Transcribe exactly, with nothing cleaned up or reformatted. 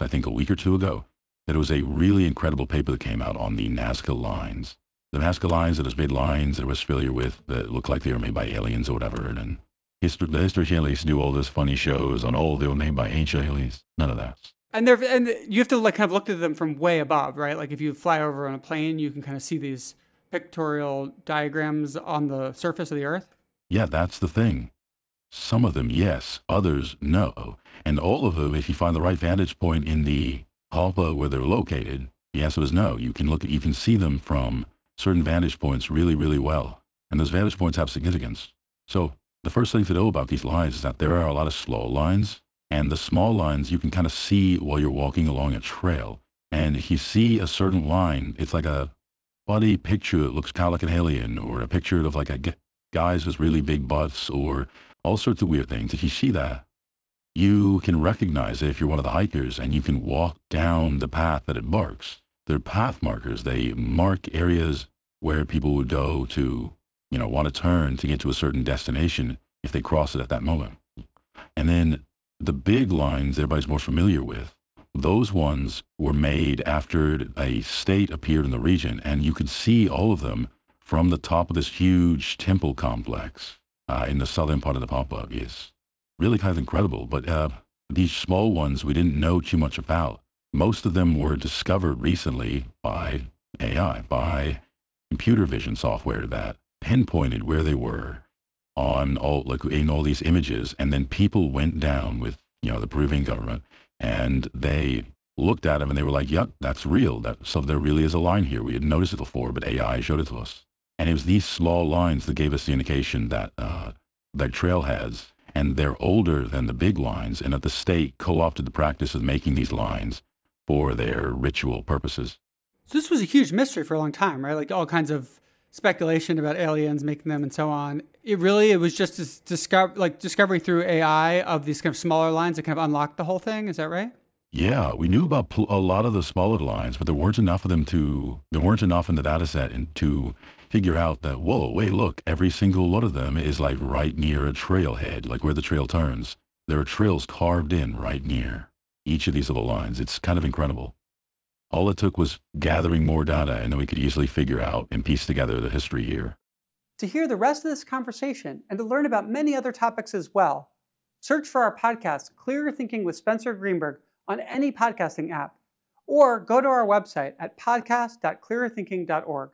I think a week or two ago, that it was a really incredible paper that came out on the Nazca Lines. The Nazca Lines, that has made lines that was familiar with, that looked like they were made by aliens or whatever, and then history, the history channels do all those funny shows on, oh, they were made by ancient aliens. None of that. And they're and you have to like kind of look at them from way above, right? Like if you fly over on a plane, you can kind of see these pictorial diagrams on the surface of the Earth. Yeah, that's the thing. Some of them, yes. Others, no. And all of them, if you find the right vantage point in the Palpa where they're located, the answer is no. You can look, you can see them from certain vantage points really, really well. And those vantage points have significance. So the first thing to know about these lines is that there are a lot of slow lines. And the small lines you can kind of see while you're walking along a trail. And if you see a certain line, it's like a funny picture. It looks kind of like an alien, or a picture of like a guys with really big butts, or all sorts of weird things. If you see that, you can recognize it if you're one of the hikers, and you can walk down the path that it marks. They're path markers. They mark areas where people would go to, you know, want to turn to get to a certain destination if they cross it at that moment. And then the big lines everybody's more familiar with, those ones were made after a state appeared in the region, and you could see all of them from the top of this huge temple complex uh, in the southern part of the Pampa. It's really kind of incredible, but uh, these small ones we didn't know too much about. Most of them were discovered recently by A I, by computer vision software that pinpointed where they were on all, like in all these images, and then people went down with, you know, the Peruvian government, and they looked at them and they were like, yep, that's real. That, so there really is a line here. We had noticed it before, but A I showed it to us. And it was these small lines that gave us the indication that, uh, that trailheads, and they're older than the big lines, and that the state co-opted the practice of making these lines for their ritual purposes. So this was a huge mystery for a long time, right? Like all kinds of speculation about aliens making them and so on. It really, it was just this discover, like discovery through A I of these kind of smaller lines that kind of unlocked the whole thing. Is that right? Yeah, we knew about a lot of the smaller lines, but there weren't enough of them to, there weren't enough in the data set and to figure out that, whoa, wait, look, every single one of them is like right near a trailhead, like where the trail turns. There are trails carved in right near each of these little lines. It's kind of incredible. All it took was gathering more data, and then we could easily figure out and piece together the history here. To hear the rest of this conversation and to learn about many other topics as well, search for our podcast, Clearer Thinking with Spencer Greenberg, on any podcasting app, or go to our website at podcast dot clearer thinking dot org.